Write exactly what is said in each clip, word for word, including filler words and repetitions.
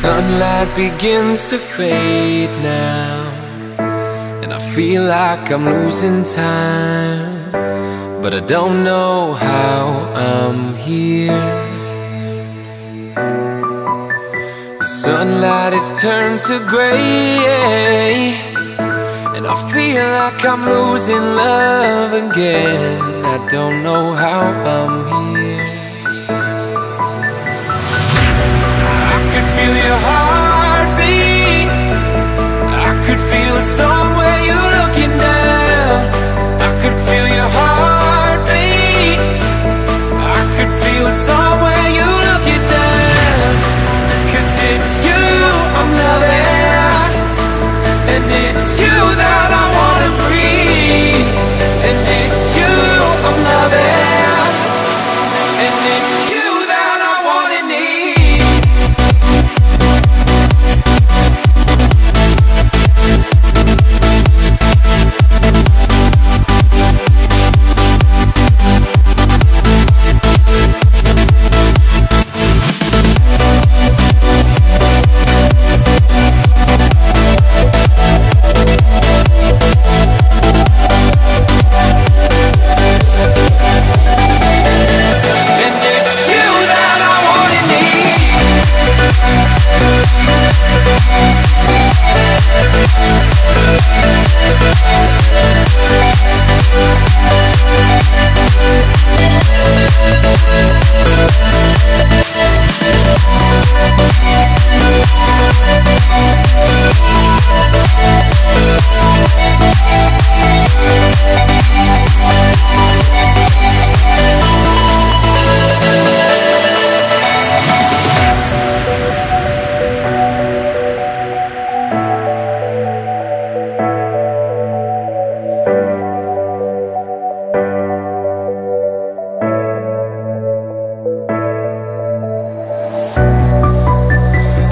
sunlight begins to fade now, and I feel like I'm losing time, but I don't know how I'm here. The sunlight has turned to gray, and I feel like I'm losing love again. I don't know how I'm here. I could feel your heartbeat, I could feel it somewhere you're looking down. I could feel your heartbeat, I could feel it somewhere you're looking down. 'Cause it's you I'm loving, and it's you that I wanna breathe, and it's you I'm loving, and it's you that I wanna need.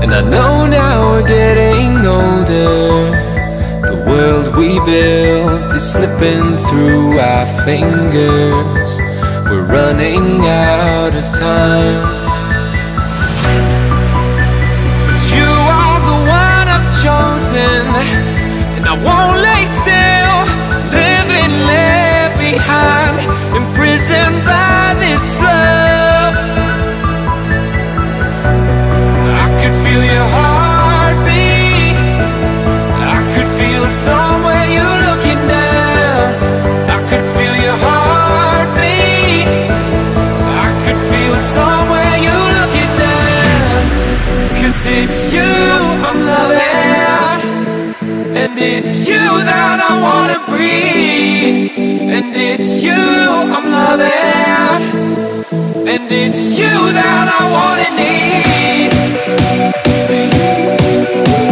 And I know now we're getting older, the world we built is slipping through our fingers. We're running out of time, but you are the one I've chosen, and I won't lay still, living left behind, imprisoned by this love. I could feel your heartbeat, I could feel it somewhere you're looking down. I could feel your heartbeat, I could feel it somewhere you're looking down. 'Cause it's you I'm loving, and it's you that I wanna breathe, and it's you I'm loving, and it's you that I wanna need. Thank you.